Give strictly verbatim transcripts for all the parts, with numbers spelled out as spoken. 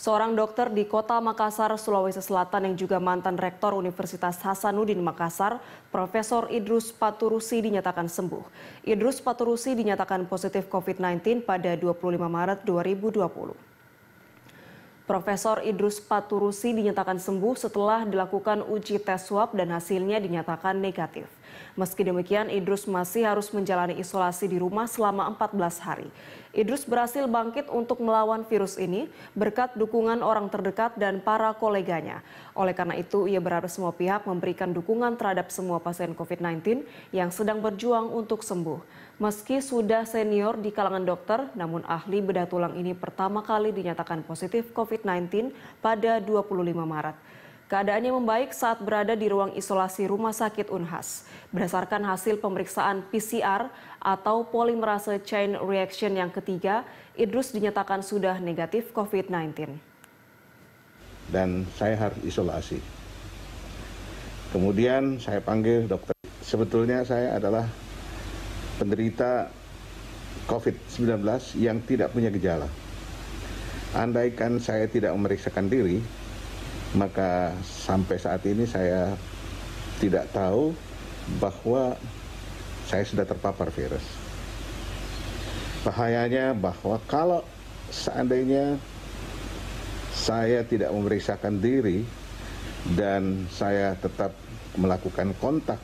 Seorang dokter di kota Makassar, Sulawesi Selatan yang juga mantan rektor Universitas Hasanuddin Makassar, Profesor Idrus Paturusi dinyatakan sembuh. Idrus Paturusi dinyatakan positif covid sembilan belas pada dua puluh lima Maret dua ribu dua puluh. Profesor Idrus Paturusi dinyatakan sembuh setelah dilakukan uji tes swab dan hasilnya dinyatakan negatif. Meski demikian, Idrus masih harus menjalani isolasi di rumah selama empat belas hari. Idrus berhasil bangkit untuk melawan virus ini berkat dukungan orang terdekat dan para koleganya. Oleh karena itu, ia berharap semua pihak memberikan dukungan terhadap semua pasien covid sembilan belas yang sedang berjuang untuk sembuh. Meski sudah senior di kalangan dokter, namun ahli bedah tulang ini pertama kali dinyatakan positif covid sembilan belas pada dua puluh lima Maret. Keadaannya membaik saat berada di ruang isolasi Rumah Sakit Unhas. Berdasarkan hasil pemeriksaan P C R atau Polymerase Chain Reaction yang ketiga, Idrus dinyatakan sudah negatif covid sembilan belas. Dan saya harus isolasi. Kemudian saya panggil dokter. Sebetulnya saya adalah penderita covid sembilan belas yang tidak punya gejala. Andaikan saya tidak memeriksakan diri, maka sampai saat ini saya tidak tahu bahwa saya sudah terpapar virus. Bahayanya bahwa kalau seandainya saya tidak memeriksakan diri dan saya tetap melakukan kontak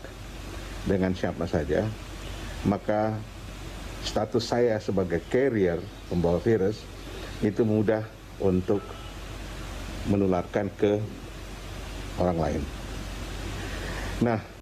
dengan siapa saja, maka status saya sebagai carrier pembawa virus itu mudah untuk menularkan ke orang lain. Nah,